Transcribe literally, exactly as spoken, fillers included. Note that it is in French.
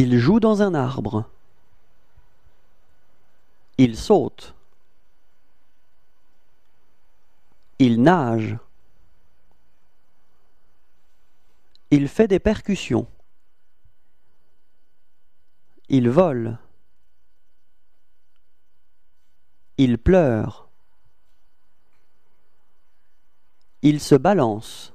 Il joue dans un arbre. Il saute. Il nage. Il fait des percussions. Il vole. Il pleure. Il se balance.